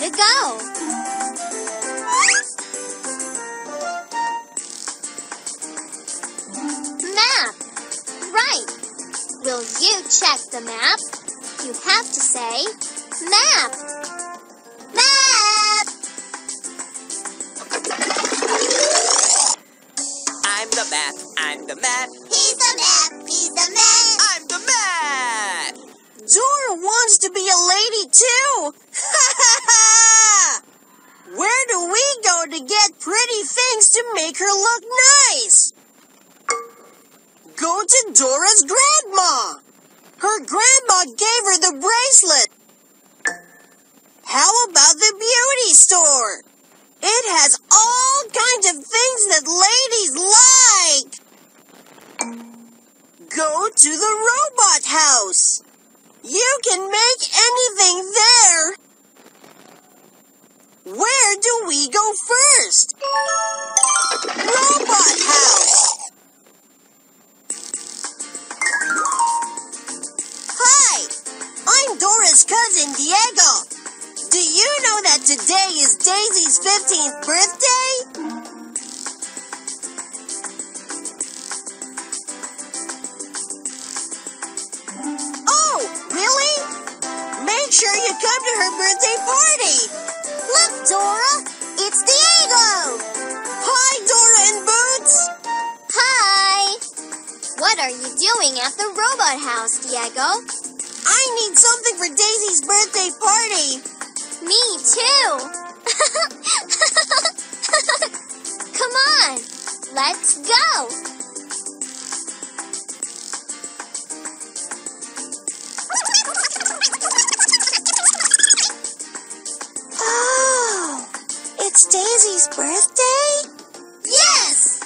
Way to go! Map! Right! Will you check the map? You have to say, map! Map! I'm the map, I'm the map. He's the map, he's the map. I'm the map! Dora wants to be a lady too! Where do we go to get pretty things to make her look nice? Go to Dora's grandma. Her grandma gave her the bracelet. How about the beauty store? It has all kinds of things that ladies like. Go to the robot house. You can make anything there. Where do we go first? Robot house! Hi! I'm Dora's cousin, Diego. Do you know that today is Daisy's 15th birthday? Oh, really? Make sure you come to her birthday party! Look, Dora! It's Diego! Hi, Dora and Boots! Hi! What are you doing at the robot house, Diego? I need something for Daisy's birthday party! Me too! Come on! Let's go! Daisy's birthday? Yes!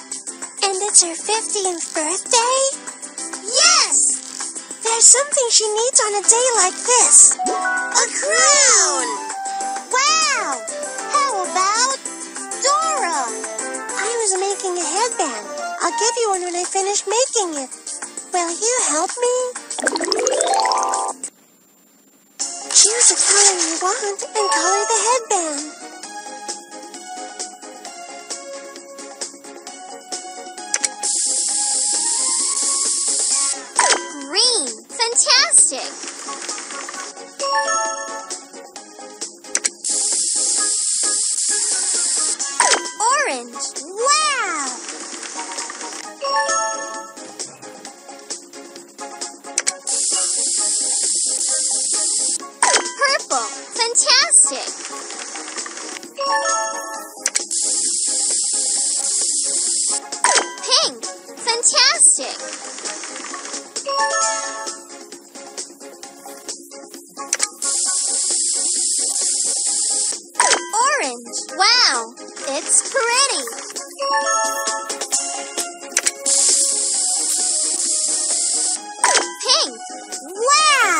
And it's her 15th birthday? Yes! There's something she needs on a day like this. A crown! Wow! How about Dora? I was making a headband. I'll give you one when I finish making it. Will you help me? Choose a color you want and color the headband. Wow, it's pretty. Pink. Wow.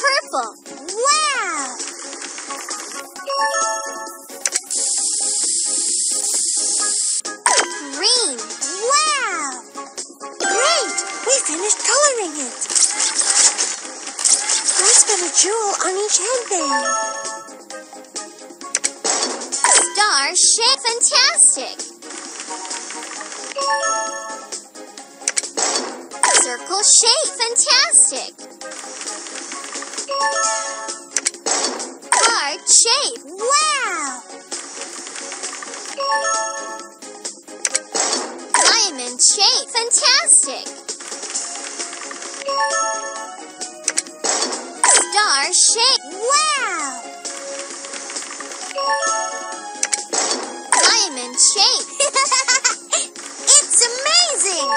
Purple. Wow. Green. Wow. Great, we finished coloring it. A jewel on each headband. Star shape, fantastic. Circle shape, fantastic. Heart shape, wow. Diamond shape, fantastic. Star shape. Wow! Diamond shape. It's amazing!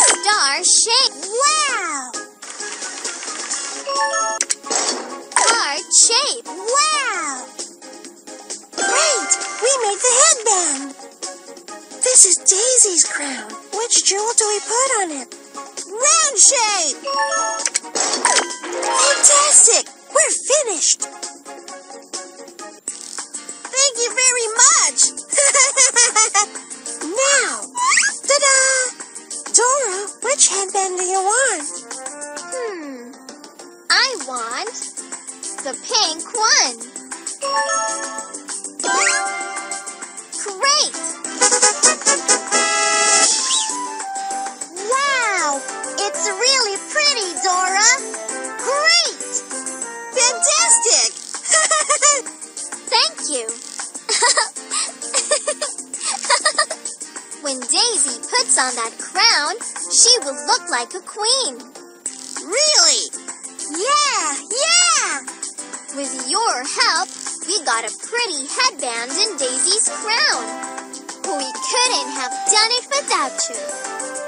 Star shape. Wow! Heart shape. Wow! Great! We made the headband! This is Daisy's crown. Which jewel do we put on it? Round shape! Fantastic! We're finished! Thank you very much! Now! Ta-da! Dora, which headband do you want? I want the pink one. Great! Wow! It's really pretty, Dora! Great! Fantastic! Thank you! When Daisy puts on that crown, she will look like a queen. Really? Yeah! With your help, we got a pretty headband in Daisy's crown. We couldn't have done it without you.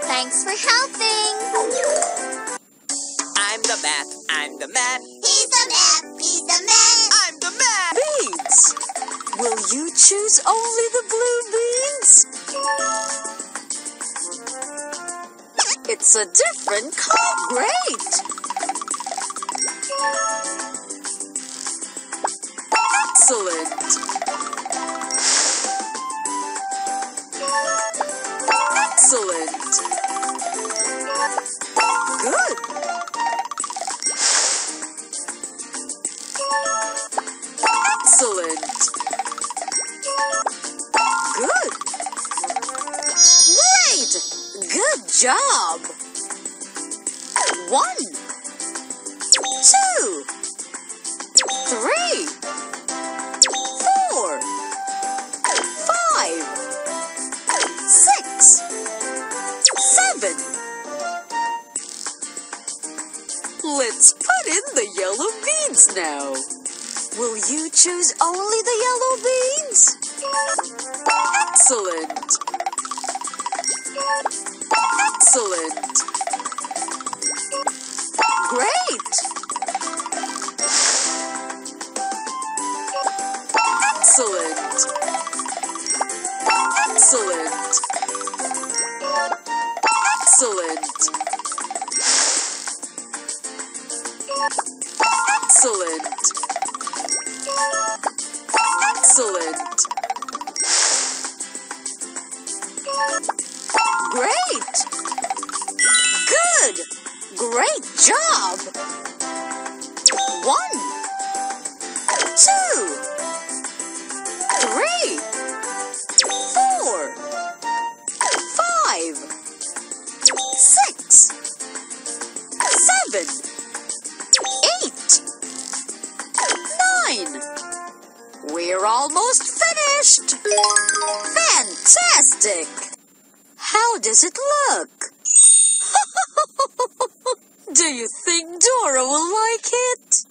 Thanks for helping. I'm the math. He's the math. I'm the math. Beans! Will you choose only the blue beans? It's a different color. Great! Excellent! Excellent! Good! Excellent! Good! Great! Good job! 1, 2, 3, 4, 5, 6, 7. Let's put in the yellow beads now. Will you choose only the yellow beads? Excellent. Excellent. Great. Excellent. Excellent. Excellent. Excellent. Excellent. Great. Good. Great job. 1, 2, 3, 4, 5, 6, 7, 8, 9. We're almost finished. Fantastic. How does it look? Do you think Dora will like it?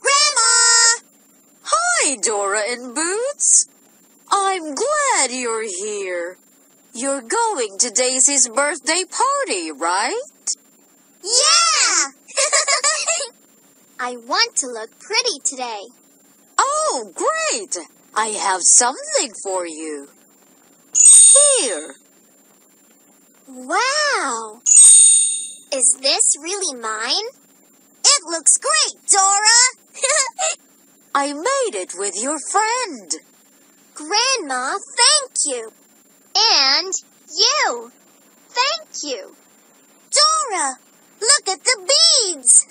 Grandma! Hi, Dora and Boots. I'm glad you're here. You're going to Daisy's birthday party, right? Yeah! I want to look pretty today. Oh, great! I have something for you. Here! Wow! Is this really mine? It looks great, Dora! I made it with your friend. Grandma, thank you. And you. Thank you. Dora! Look at the beads!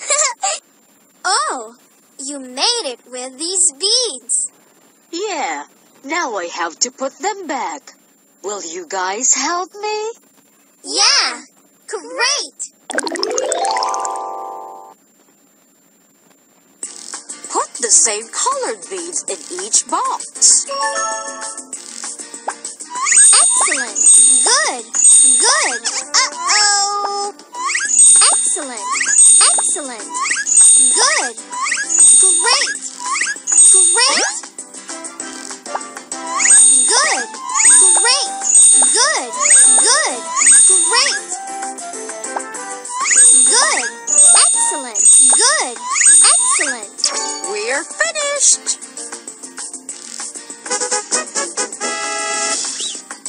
Oh, you made it with these beads. Yeah, now I have to put them back. Will you guys help me? Yeah, great! Put the same colored beads in each box. Excellent! Good! Uh-oh! Excellent. Good. Great. Good. Good. Great. Good. Excellent. We're finished.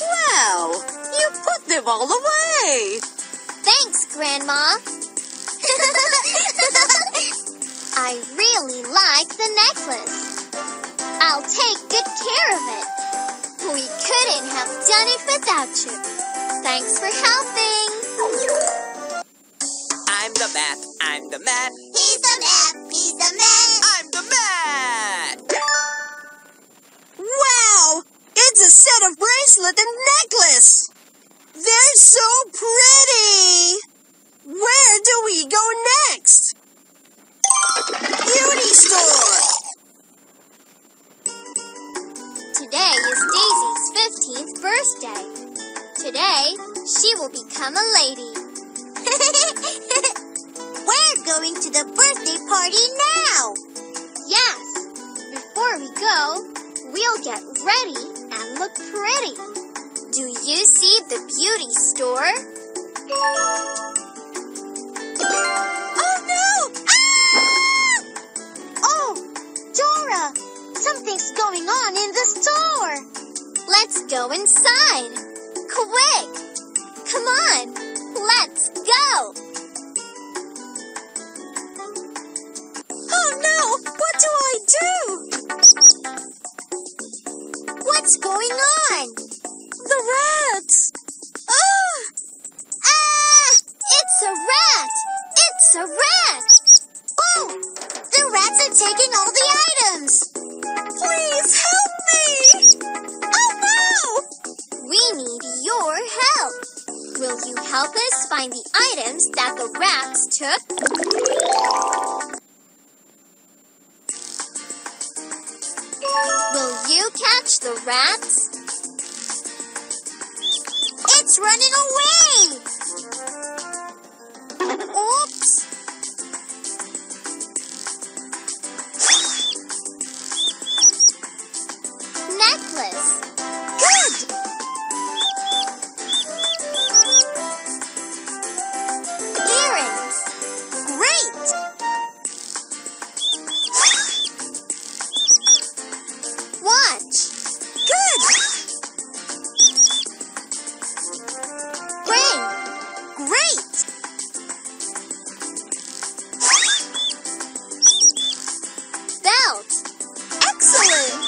Wow, you put them all away. Thanks, Grandma. I really like the necklace. I'll take good care of it. We couldn't have done it without you. Thanks for helping. I'm the math, I'm the math. He's the math, he's the math. I'm the math! Wow! It's a set of bracelet and necklace! They're so pretty! Where do we go next? Beauty store! Today is Daisy's 15th birthday. Today, she will become a lady. We're going to the birthday party now! Yes! Before we go, we'll get ready and look pretty. Do you see the beauty store? Oh no! Ah! Oh, Dora! Something's going on in the store! Let's go inside! Quick! Come on! Let's go! Oh no! What do I do? What's going on? The rats! Oh! Ah! It's a rat! It's a rat! Oh! The rats are taking all the items! Please help me! Oh no! We need your help! Will you help us find the items that the rats took? Will you catch the rats? It's running away! Oops! Necklace! Good! Earrings! Great! Watch! Good! Ring! Great! Belt! Excellent!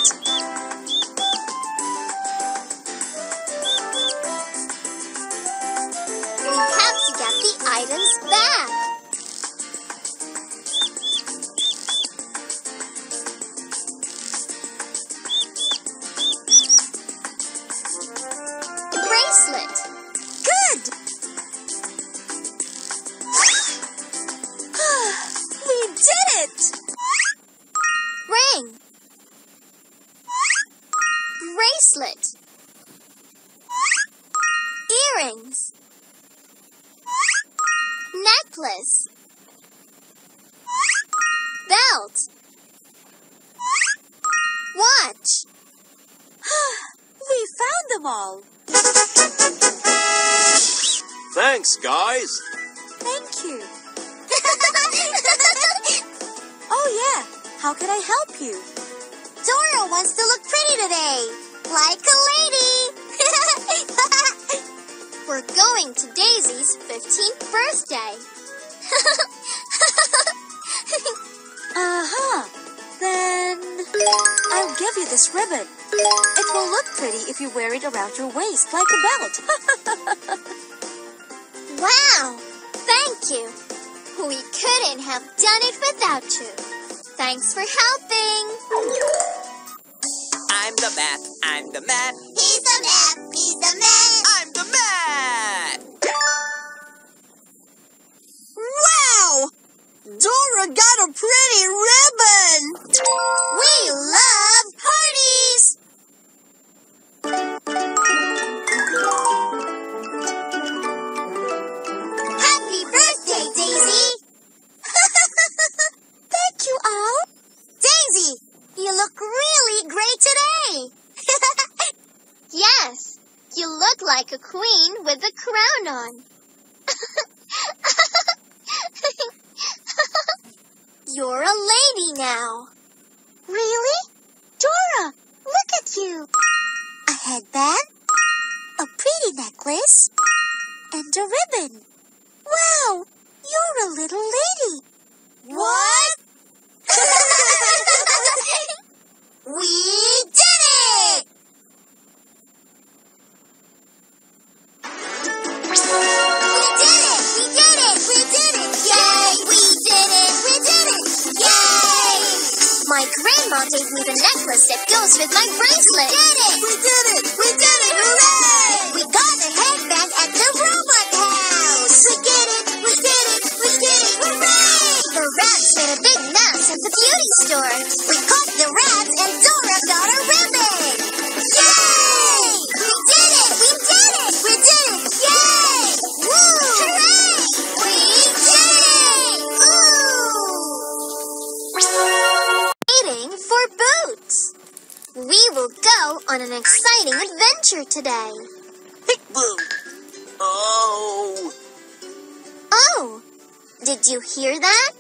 We have to get the items back. Bracelet. Good! We did it! Ring. Bracelet. Earrings. Necklace. Belt. Watch. We found them all. Thanks, guys. Thank you. Oh, yeah. How can I help you? Dora wants to look pretty today. Like a lady. We're going to Daisy's 15th birthday. Uh-huh. Then I'll give you this ribbon. It will look pretty if you wear it around your waist like a belt. Wow! Thank you. We couldn't have done it without you. Thanks for helping. I'm the math. I'm the math. He's the math. He's the math. I'm the math. Wow! Dora got a pretty ribbon. We love parties. Like a queen with a crown on. You're a lady now. Really? Dora, look at you. A headband, a pretty necklace, and a ribbon. Wow, you're a little lady. What? We did it! We did it! We did it! We did it! My grandma gave me the necklace that goes with my bracelet. Did it! We did it! We did it! Hooray! We got the headband at the robot house! We did it! We did it! We did it! Hooray! The rats made a big mess at the beauty store. We caught the rats and Dora got a ribbon! Yay! We did it! We did it! We did it! Yay! Woo! Hooray! We did it! Woo! Waiting for Boots. We will go on an exciting adventure today. Pickboo! Oh! Oh! Did you hear that?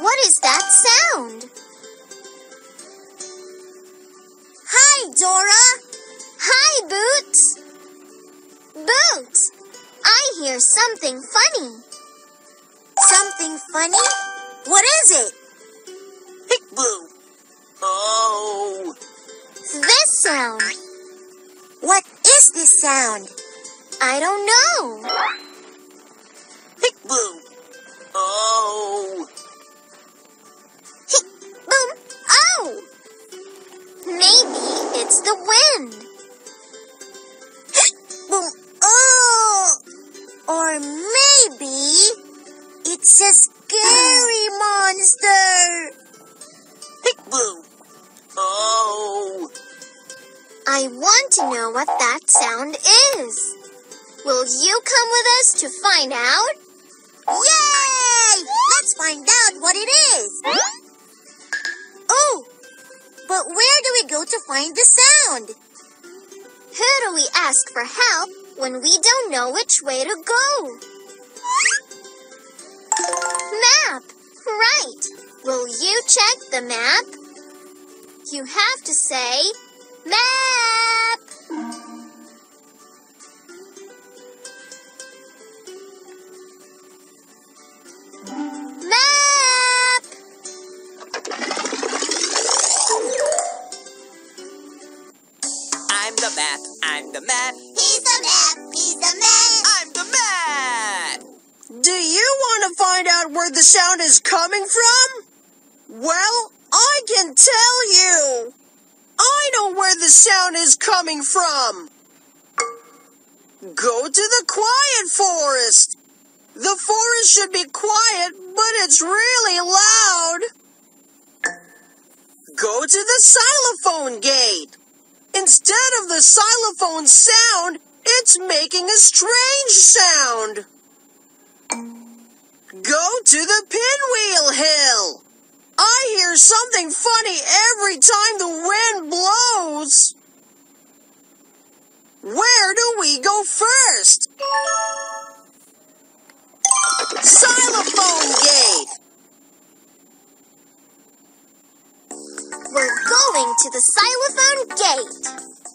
What is that sound? Hi, Dora! Hi, Boots! Boots! I hear something funny. Something funny? What is it? Pickboo! Oh! This sound. What is this sound? I don't know. Pickboo! Oh! Pick-boom! Oh! Maybe it's the wind. Pick-boom! Oh! Or maybe it's a scary monster. Pickboo! Oh! I want to know what that sound is. Will you come with us to find out? Yay! Let's find out what it is. Oh, but where do we go to find the sound? Who do we ask for help when we don't know which way to go? Map, right. Will you check the map? You have to say, map! Map! I'm the map, I'm the map. He's the map, he's the map. I'm the map! Do you want to find out where the sound is coming from? Well, I can tell you! I know where the sound is coming from. Go to the quiet forest. The forest should be quiet, but it's really loud. Go to the xylophone gate. Instead of the xylophone sound, it's making a strange sound. Go to the pinwheel hill. I hear something funny every time the wind blows. Where do we go first? Xylophone gate. We're going to the xylophone gate.